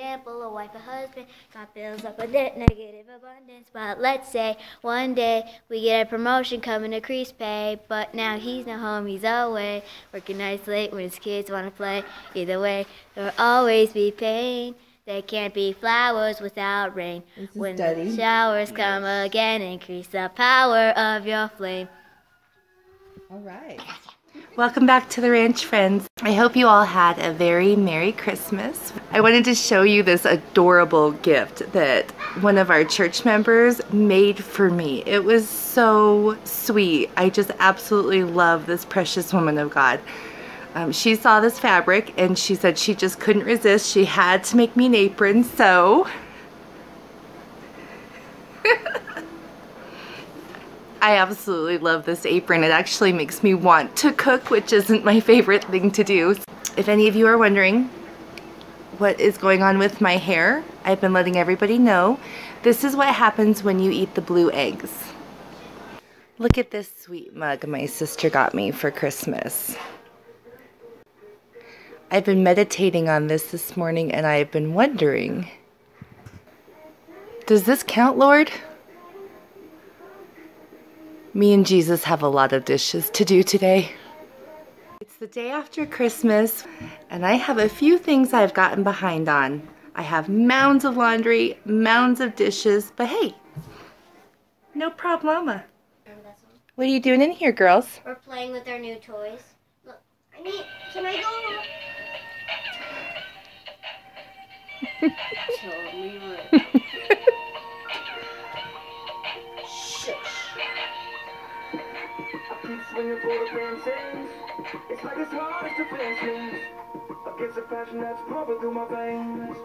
example, a wife, a husband, God fills up with negative abundance. But let's say one day we get a promotion, come and increase pay, but now he's not home, he's away, working nights late when his kids want to play. Either way, there'll always be pain. There can't be flowers without rain. When the showers come again, increase the power of your flame. All right. Welcome back to the ranch, friends. I hope you all had a very Merry Christmas. I wanted to show you this adorable gift that one of our church members made for me. It was so sweet. I just absolutely love this precious woman of God. She saw this fabric and she said she just couldn't resist. She had to make me an apron, so I absolutely love this apron. It actually makes me want to cook, which isn't my favorite thing to do. If any of you are wondering what is going on with my hair, I've been letting everybody know. This is what happens when you eat the blue eggs. Look at this sweet mug my sister got me for Christmas. I've been meditating on this morning, and I've been wondering, does this count, Lord? Me and Jesus have a lot of dishes to do today. It's the day after Christmas, and I have a few things I've gotten behind on. I have mounds of laundry, mounds of dishes, but hey, no problema. What are you doing in here, girls? We're playing with our new toys. Look, I mean, can I go? Totally. It's like it's hard to fences. I guess the passion that's proper through my veins.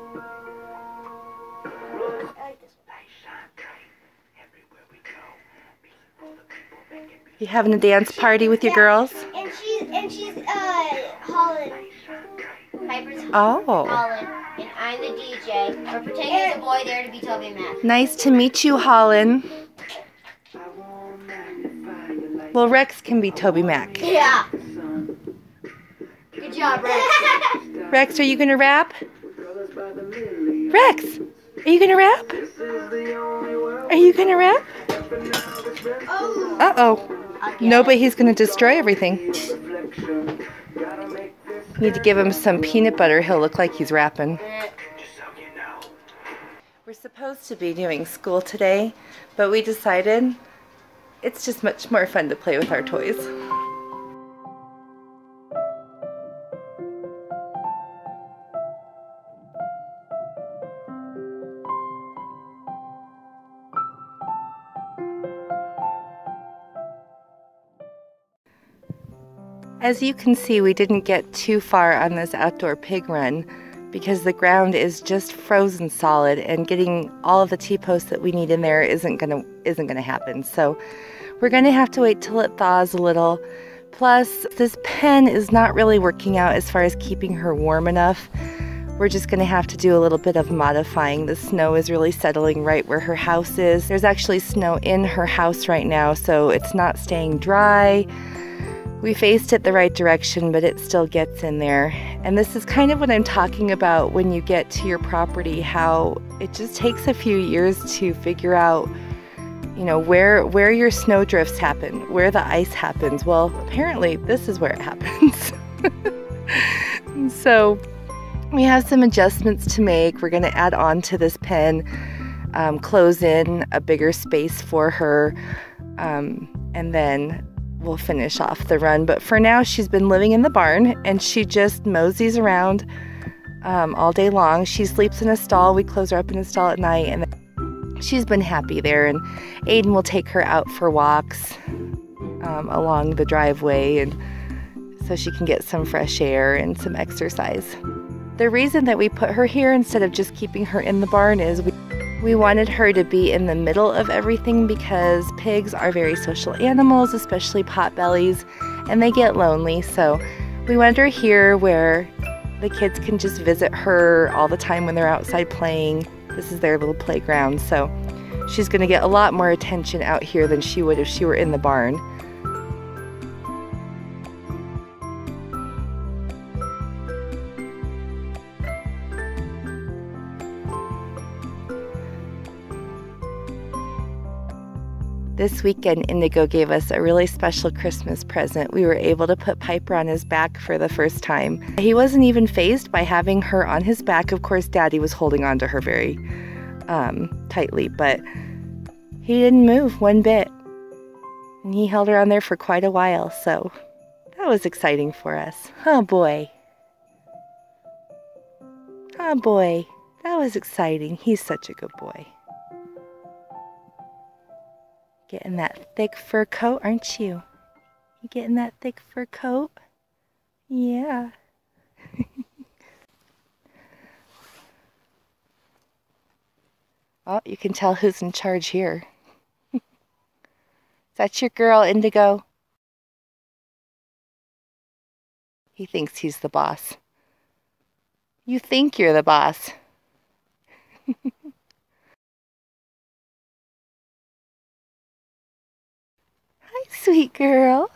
You having a dance party with your girls? And she's Holland. Piper's Holland. And I'm the DJ. We're pretending there's a boy there to be Toby Mac. Nice to meet you, Holland. Well, Rex can be Toby Mac. Yeah. Good job, Rex. Rex, are you going to rap? Rex, are you going to rap? Are you going to rap? Uh-oh. No, but he's going to destroy everything. Need to give him some peanut butter. He'll look like he's rapping. We're supposed to be doing school today, but we decided it's just much more fun to play with our toys. As you can see, we didn't get too far on this outdoor pig run because the ground is just frozen solid, and getting all of the T-posts that we need in there isn't gonna happen. So we're gonna have to wait till it thaws a little. Plus, this pen is not really working out as far as keeping her warm enough. We're just gonna have to do a little bit of modifying. The snow is really settling right where her house is. There's actually snow in her house right now, so it's not staying dry. We faced it the right direction, but it still gets in there. And this is kind of what I'm talking about when you get to your property, how it just takes a few years to figure out, you know, where your snow drifts happen, where the ice happens. Well, apparently this is where it happens. So we have some adjustments to make. We're gonna add on to this pen, close in a bigger space for her, and then we'll finish off the run. But for now, she's been living in the barn, and she just moseys around all day long. She sleeps in a stall. We close her up in a stall at night, and she's been happy there. And Aiden will take her out for walks along the driveway, and so she can get some fresh air and some exercise. The reason that we put her here instead of just keeping her in the barn is we wanted her to be in the middle of everything, because pigs are very social animals, especially potbellies, and they get lonely. So we wanted her here where the kids can just visit her all the time when they're outside playing. This is their little playground, so she's going to get a lot more attention out here than she would if she were in the barn. This weekend, Indigo gave us a really special Christmas present. We were able to put Piper on his back for the first time. He wasn't even fazed by having her on his back. Of course, Daddy was holding on to her very tightly, but he didn't move one bit. And he held her on there for quite a while, so that was exciting for us. Oh boy. Oh boy. That was exciting. He's such a good boy. Getting that thick fur coat, aren't you? You getting that thick fur coat? Yeah. Oh, you can tell who's in charge here. That's your girl, Indigo. He thinks he's the boss. You think you're the boss. Hi, sweet girl.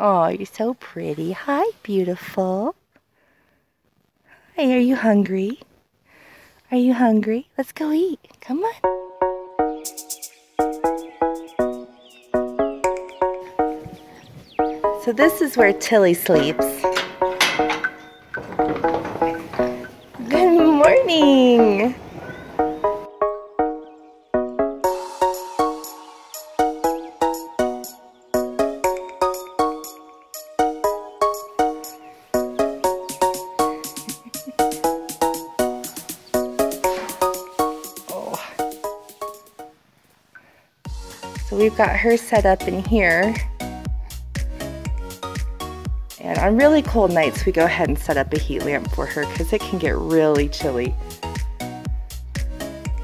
Oh, you're so pretty. Hi, beautiful. Hi, are you hungry? Are you hungry? Let's go eat. Come on. So this is where Tilly sleeps. Good morning. We've got her set up in here, and on really cold nights we go ahead and set up a heat lamp for her because it can get really chilly.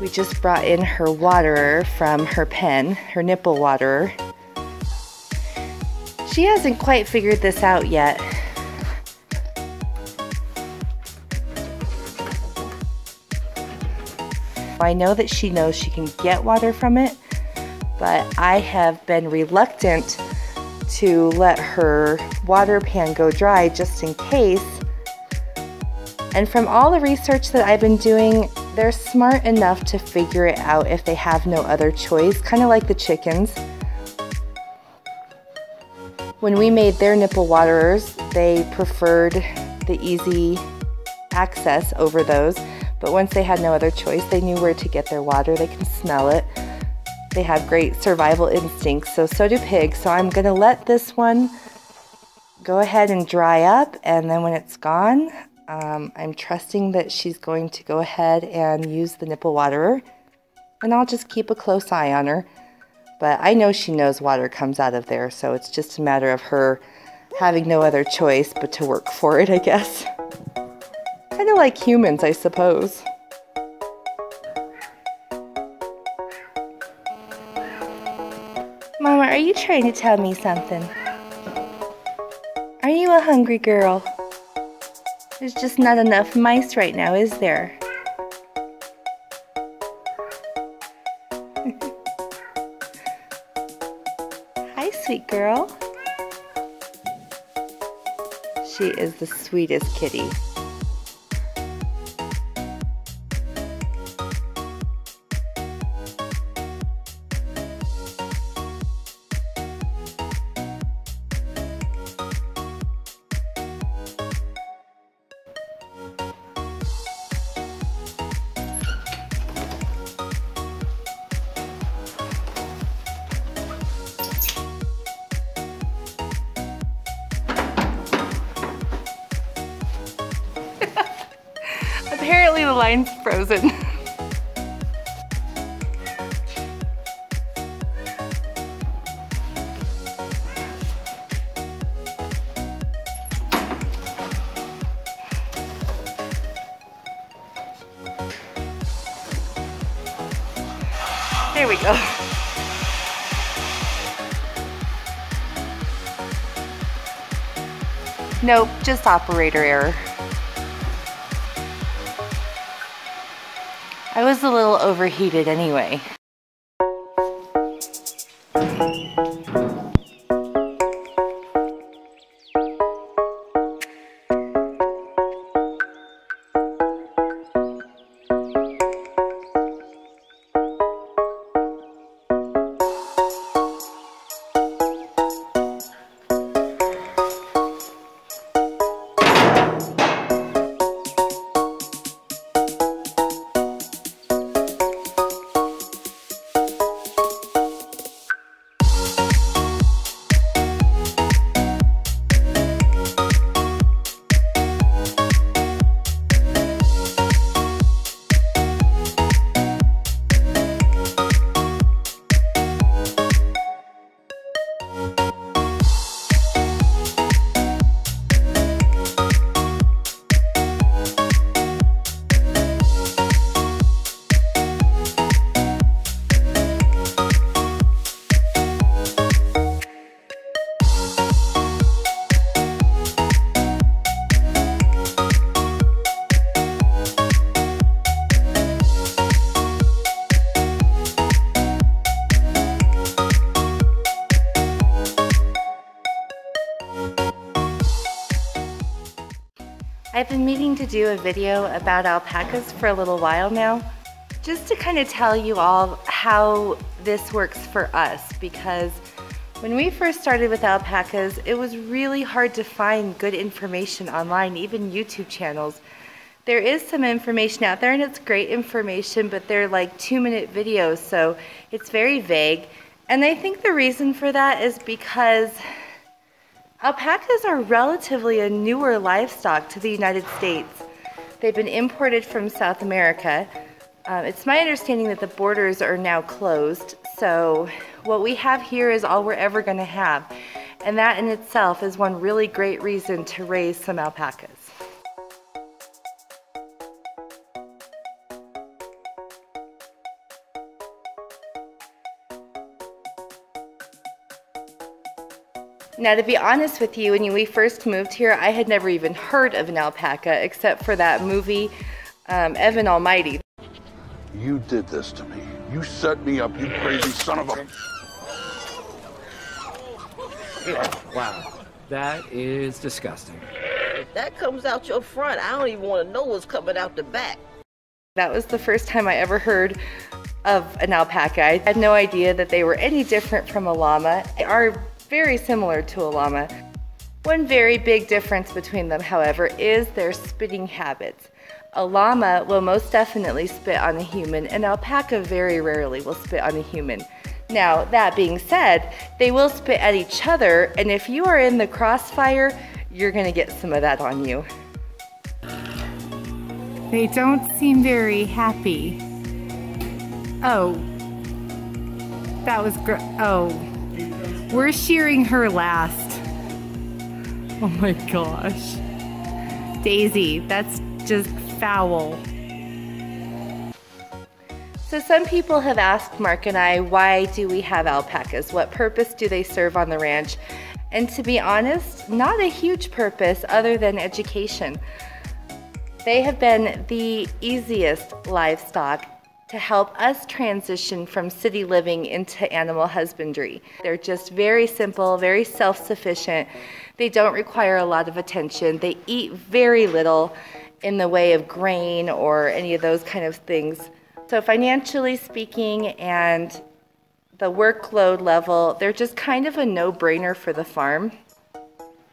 We just brought in her waterer from her pen, her nipple waterer. She hasn't quite figured this out yet. I know that she knows she can get water from it, but I have been reluctant to let her water pan go dry just in case. And from all the research that I've been doing, they're smart enough to figure it out if they have no other choice, kind of like the chickens. When we made their nipple waterers, they preferred the easy access over those, but once they had no other choice, they knew where to get their water. They can smell it. They have great survival instincts, so do pigs. So I'm gonna let this one go ahead and dry up, and then when it's gone, I'm trusting that she's going to go ahead and use the nipple waterer, and I'll just keep a close eye on her. But I know she knows water comes out of there, so it's just a matter of her having no other choice but to work for it, I guess. Kind of like humans, I suppose. Mama, are you trying to tell me something? Are you a hungry girl? There's just not enough mice right now, is there? Hi, sweet girl. She is the sweetest kitty. Apparently the line's frozen. There we go. Nope, just operator error. I was a little overheated anyway. I've been meaning to do a video about alpacas for a little while now, just to kind of tell you all how this works for us, because when we first started with alpacas, it was really hard to find good information online, even YouTube channels. There is some information out there and it's great information, but they're like 2-minute videos, so it's very vague. And I think the reason for that is because alpacas are relatively a newer livestock to the United States. They've been imported from South America. It's my understanding that the borders are now closed, so what we have here is all we're ever going to have, and that in itself is one really great reason to raise some alpacas. Now, to be honest with you, when we first moved here, I had never even heard of an alpaca except for that movie, Evan Almighty. You did this to me. You set me up, you crazy son of a... Wow, that is disgusting. That comes out your front. I don't even want to know what's coming out the back. That was the first time I ever heard of an alpaca. I had no idea that they were any different from a llama. They are very similar to a llama. One very big difference between them, however, is their spitting habits. A llama will most definitely spit on a human, and alpaca very rarely will spit on a human. Now, that being said, they will spit at each other, and if you are in the crossfire, you're gonna get some of that on you. They don't seem very happy. Oh, that was gross. Oh, we're shearing her last. Oh my gosh. Daisy, that's just foul. So some people have asked Mark and I, why do we have alpacas? What purpose do they serve on the ranch? And to be honest, not a huge purpose other than education. They have been the easiest livestock to help us transition from city living into animal husbandry. They're just very simple, very self-sufficient. They don't require a lot of attention. They eat very little in the way of grain or any of those kind of things. So financially speaking and the workload level, they're just kind of a no-brainer for the farm.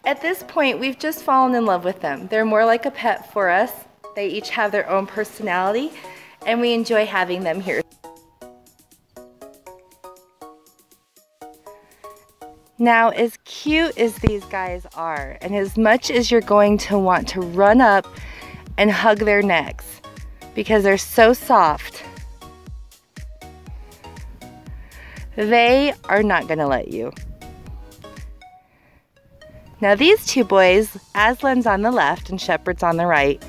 At this point, we've just fallen in love with them. They're more like a pet for us. They each have their own personality, and we enjoy having them here. Now, as cute as these guys are, and as much as you're going to want to run up and hug their necks because they're so soft, they are not gonna let you. Now these two boys, Aslan's on the left and Shepherd's on the right,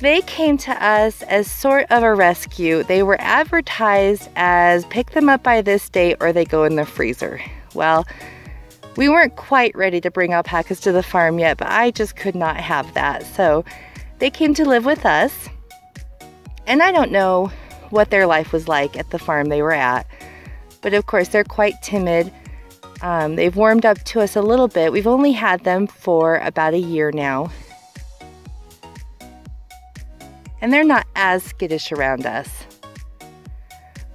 they came to us as sort of a rescue. They were advertised as pick them up by this date or they go in the freezer. Well, we weren't quite ready to bring alpacas to the farm yet, but I just could not have that. So they came to live with us, and I don't know what their life was like at the farm they were at, but of course they're quite timid. They've warmed up to us a little bit. We've only had them for about a year now, and they're not as skittish around us.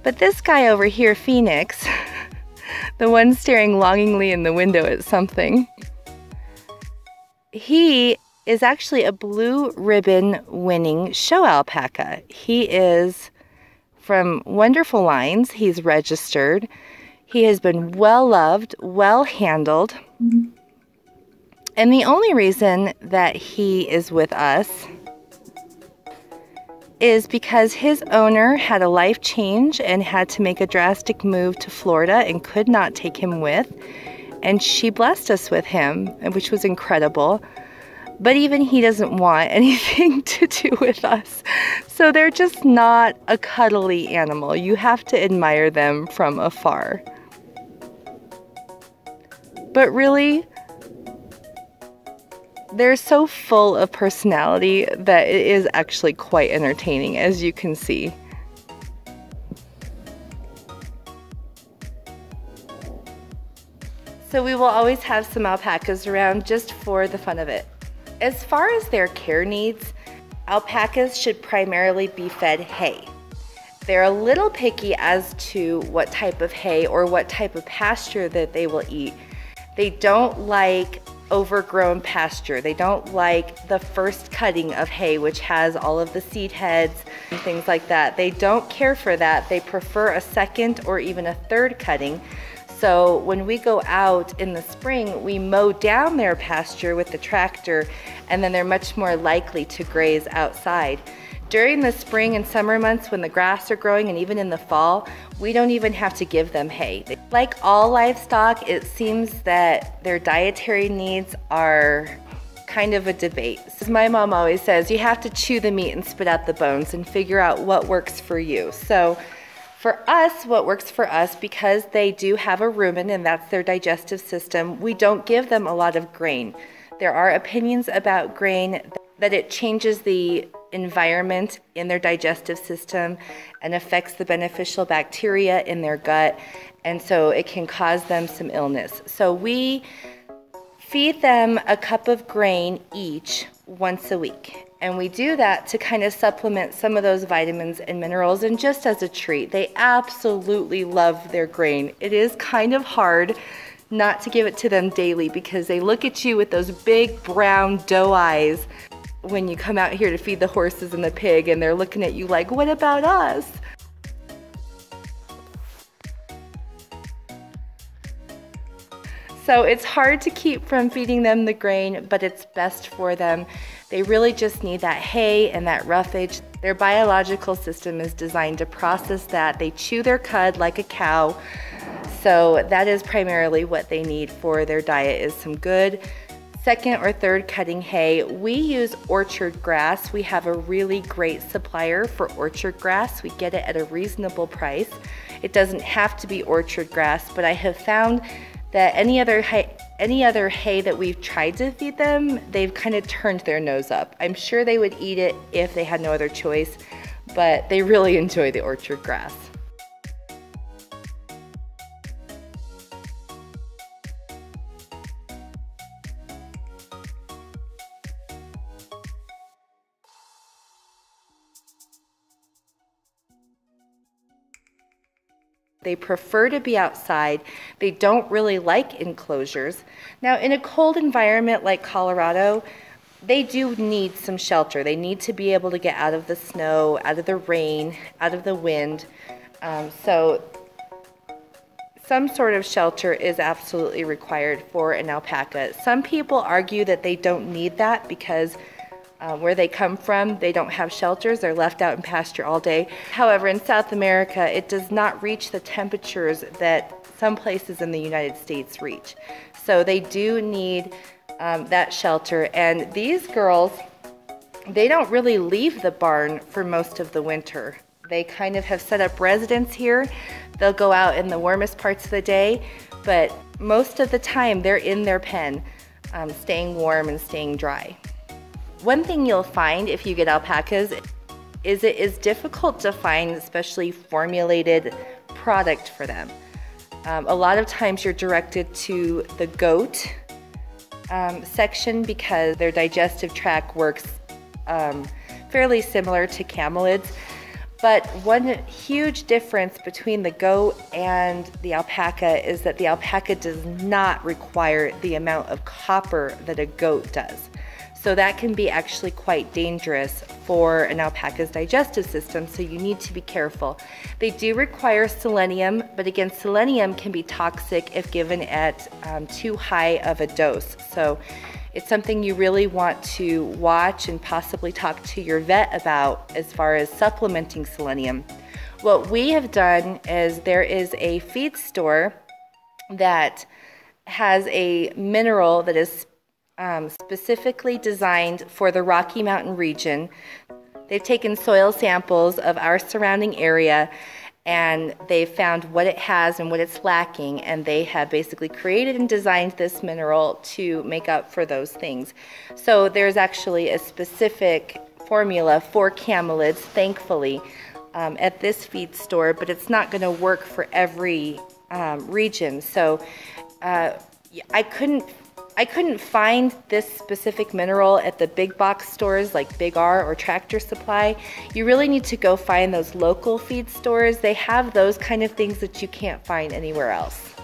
But this guy over here, Phoenix, the one staring longingly in the window at something. He is actually a blue ribbon winning show alpaca. He is from Wonderful Lines. He's registered. He has been well loved, well handled. And the only reason that he is with us is because his owner had a life change and had to make a drastic move to Florida and could not take him with, and she blessed us with him, which was incredible. But even he doesn't want anything to do with us, so they're just not a cuddly animal. You have to admire them from afar. But really, they're so full of personality that it is actually quite entertaining, as you can see. So we will always have some alpacas around just for the fun of it. As far as their care needs, alpacas should primarily be fed hay. They're a little picky as to what type of hay or what type of pasture that they will eat. They don't like overgrown pasture. They don't like the first cutting of hay, which has all of the seed heads and things like that. They don't care for that. They prefer a second or even a third cutting. So when we go out in the spring, we mow down their pasture with the tractor, and then they're much more likely to graze outside. During the spring and summer months when the grass are growing, and even in the fall, we don't even have to give them hay. Like all livestock, it seems that their dietary needs are kind of a debate. As my mom always says, you have to chew the meat and spit out the bones and figure out what works for you. So for us, what works for us, because they do have a rumen and that's their digestive system, we don't give them a lot of grain. There are opinions about grain that it changes the environment in their digestive system and affects the beneficial bacteria in their gut, and so it can cause them some illness. So we feed them a cup of grain each once a week, and we do that to kind of supplement some of those vitamins and minerals, and just as a treat. They absolutely love their grain. It is kind of hard not to give it to them daily because they look at you with those big brown doe eyes when you come out here to feed the horses and the pig, and they're looking at you like, what about us? So it's hard to keep from feeding them the grain, but it's best for them. They really just need that hay and that roughage. Their biological system is designed to process that. They chew their cud like a cow. So that is primarily what they need for their diet, is some good second or third cutting hay. We use orchard grass. We have a really great supplier for orchard grass. We get it at a reasonable price. It doesn't have to be orchard grass, but I have found that any other hay that we've tried to feed them, they've kind of turned their nose up. I'm sure they would eat it if they had no other choice, but they really enjoy the orchard grass. They prefer to be outside. They don't really like enclosures. Now, in a cold environment like Colorado, they do need some shelter. They need to be able to get out of the snow, out of the rain, out of the wind. So some sort of shelter is absolutely required for an alpaca. Some people argue that they don't need that because where they come from, they don't have shelters. They're left out in pasture all day. However, in South America, it does not reach the temperatures that some places in the United States reach. So they do need that shelter. And these girls, they don't really leave the barn for most of the winter. They kind of have set up residence here. They'll go out in the warmest parts of the day, but most of the time they're in their pen, staying warm and staying dry. One thing you'll find if you get alpacas is it is difficult to find specially formulated product for them. A lot of times you're directed to the goat section because their digestive tract works fairly similar to camelids. But one huge difference between the goat and the alpaca is that the alpaca does not require the amount of copper that a goat does. So that can be actually quite dangerous for an alpaca's digestive system, so you need to be careful. They do require selenium, but again, selenium can be toxic if given at too high of a dose. So it's something you really want to watch and possibly talk to your vet about as far as supplementing selenium. What we have done is there is a feed store that has a mineral that is specifically designed for the Rocky Mountain region. They've taken soil samples of our surrounding area, and they've found what it has and what it's lacking, and they have basically created and designed this mineral to make up for those things. So there's actually a specific formula for camelids, thankfully, at this feed store, but it's not going to work for every region. So I couldn't I couldn't find this specific mineral at the big box stores like Big R or Tractor Supply. You really need to go find those local feed stores. They have those kind of things that you can't find anywhere else.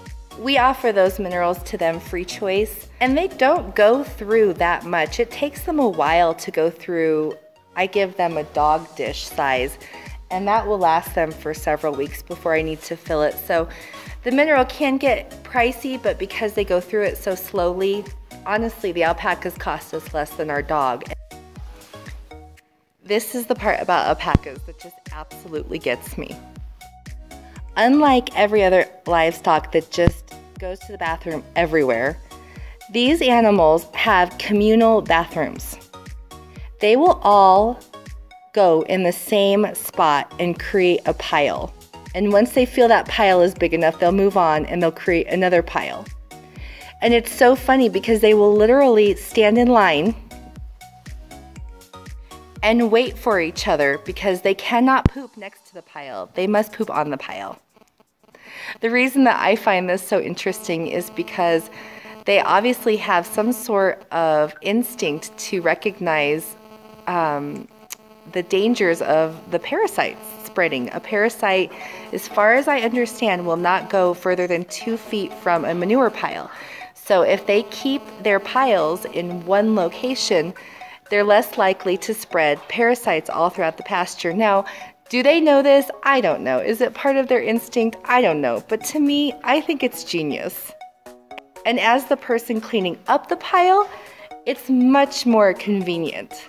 We offer those minerals to them free choice, and they don't go through that much. It takes them a while to go through. I give them a dog dish size, and that will last them for several weeks before I need to fill it. So the mineral can get pricey, but because they go through it so slowly, honestly, the alpacas cost us less than our dog. This is the part about alpacas that just absolutely gets me. Unlike every other livestock that just goes to the bathroom everywhere, these animals have communal bathrooms. They will all go in the same spot and create a pile. And once they feel that pile is big enough, they'll move on and they'll create another pile. And it's so funny because they will literally stand in line and wait for each other because they cannot poop next to the pile. They must poop on the pile. The reason that I find this so interesting is because they obviously have some sort of instinct to recognize the dangers of the parasites spreading. A parasite, as far as I understand, will not go further than 2 feet from a manure pile. So if they keep their piles in one location, they're less likely to spread parasites all throughout the pasture. Now, do they know this? I don't know. Is it part of their instinct? I don't know. But to me, I think it's genius. And as the person cleaning up the pile, it's much more convenient.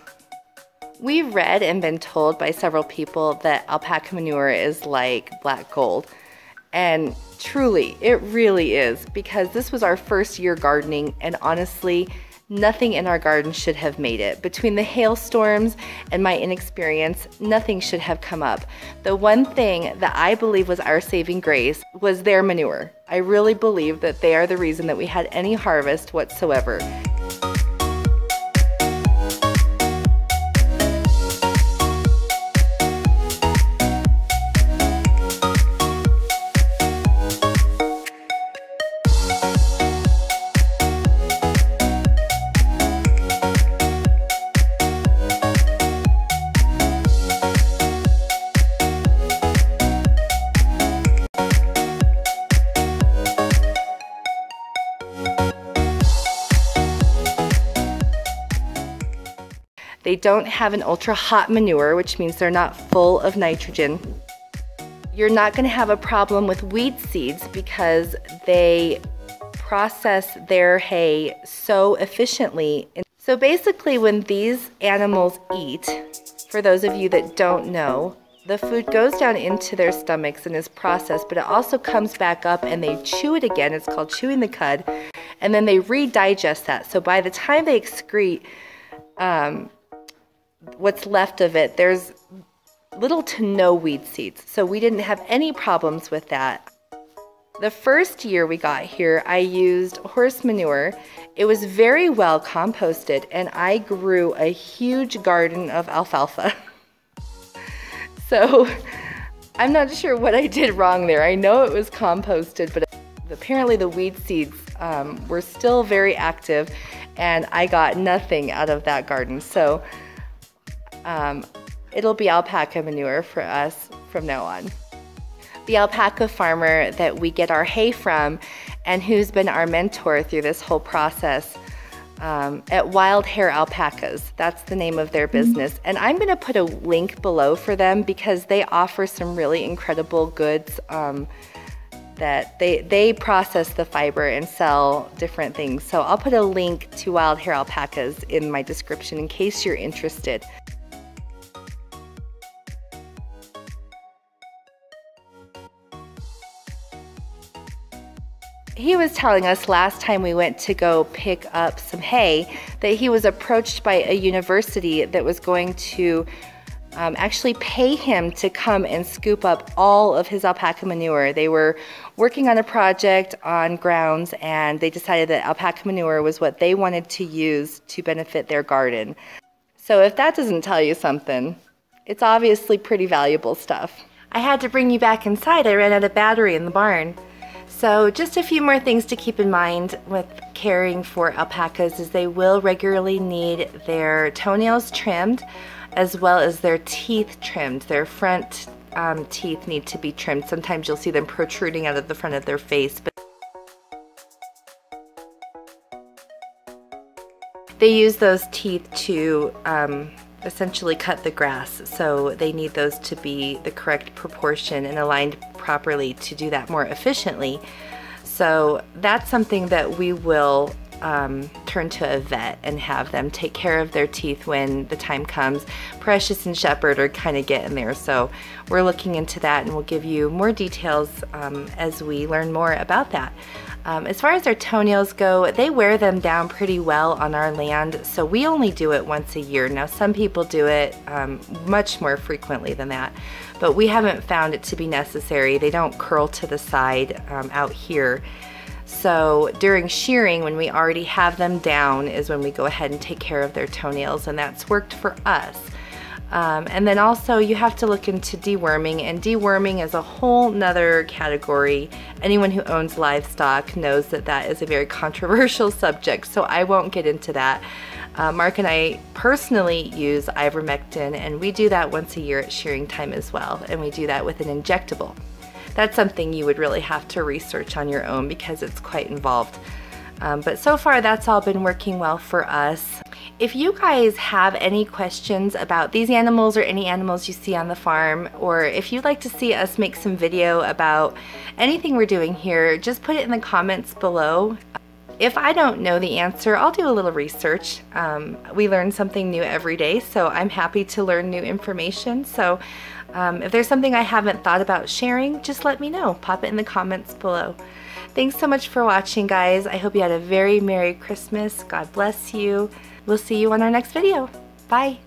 We've read and been told by several people that alpaca manure is like black gold. And truly, it really is, because this was our first year gardening, and honestly, nothing in our garden should have made it. Between the hailstorms and my inexperience, nothing should have come up. The one thing that I believe was our saving grace was their manure. I really believe that they are the reason that we had any harvest whatsoever. They don't have an ultra hot manure, which means they're not full of nitrogen. You're not going to have a problem with weed seeds because they process their hay so efficiently. So basically, when these animals eat, for those of you that don't know, the food goes down into their stomachs and is processed, but it also comes back up and they chew it again. It's called chewing the cud, and then they redigest that. So by the time they excrete what's left of it, there's little to no weed seeds. So we didn't have any problems with that. The first year we got here, I used horse manure. It was very well composted, and I grew a huge garden of alfalfa. So I'm not sure what I did wrong there. I know it was composted, but apparently the weed seeds were still very active, and I got nothing out of that garden. So it'll be alpaca manure for us from now on. The alpaca farmer that we get our hay from and who's been our mentor through this whole process at Wild Hair Alpacas, that's the name of their business. And I'm gonna put a link below for them because they offer some really incredible goods that they process the fiber and sell different things. So I'll put a link to Wild Hair Alpacas in my description in case you're interested. He was telling us last time we went to go pick up some hay that he was approached by a university that was going to actually pay him to come and scoop up all of his alpaca manure. They were working on a project on grounds, and they decided that alpaca manure was what they wanted to use to benefit their garden. So if that doesn't tell you something, it's obviously pretty valuable stuff. I had to bring you back inside. I ran out of battery in the barn. So just a few more things to keep in mind with caring for alpacas is they will regularly need their toenails trimmed as well as their teeth trimmed. Their front teeth need to be trimmed. Sometimes you'll see them protruding out of the front of their face. But they use those teeth to essentially cut the grass, so they need those to be the correct proportion and aligned properly to do that more efficiently. So that's something that we will turn to a vet and have them take care of their teeth when the time comes. Precious and Shepherd are kind of getting there, so we're looking into that and we'll give you more details as we learn more about that. As far as our toenails go, they wear them down pretty well on our land, so we only do it once a year. Now some people do it much more frequently than that, but we haven't found it to be necessary. They don't curl to the side out here. So during shearing, when we already have them down, is when we go ahead and take care of their toenails, and that's worked for us. And then also you have to look into deworming, and deworming is a whole nother category. Anyone who owns livestock knows that that is a very controversial subject, so I won't get into that. Mark and I personally use ivermectin, and we do that once a year at shearing time as well, and we do that with an injectable. That's something you would really have to research on your own because it's quite involved. But so far that's all been working well for us. If you guys have any questions about these animals or any animals you see on the farm, or if you'd like to see us make some video about anything we're doing here, just put it in the comments below. If I don't know the answer, I'll do a little research. We learn something new every day, so I'm happy to learn new information. So if there's something I haven't thought about sharing, just let me know. Pop it in the comments below. Thanks so much for watching, guys. I hope you had a very Merry Christmas. God bless you. We'll see you on our next video. Bye.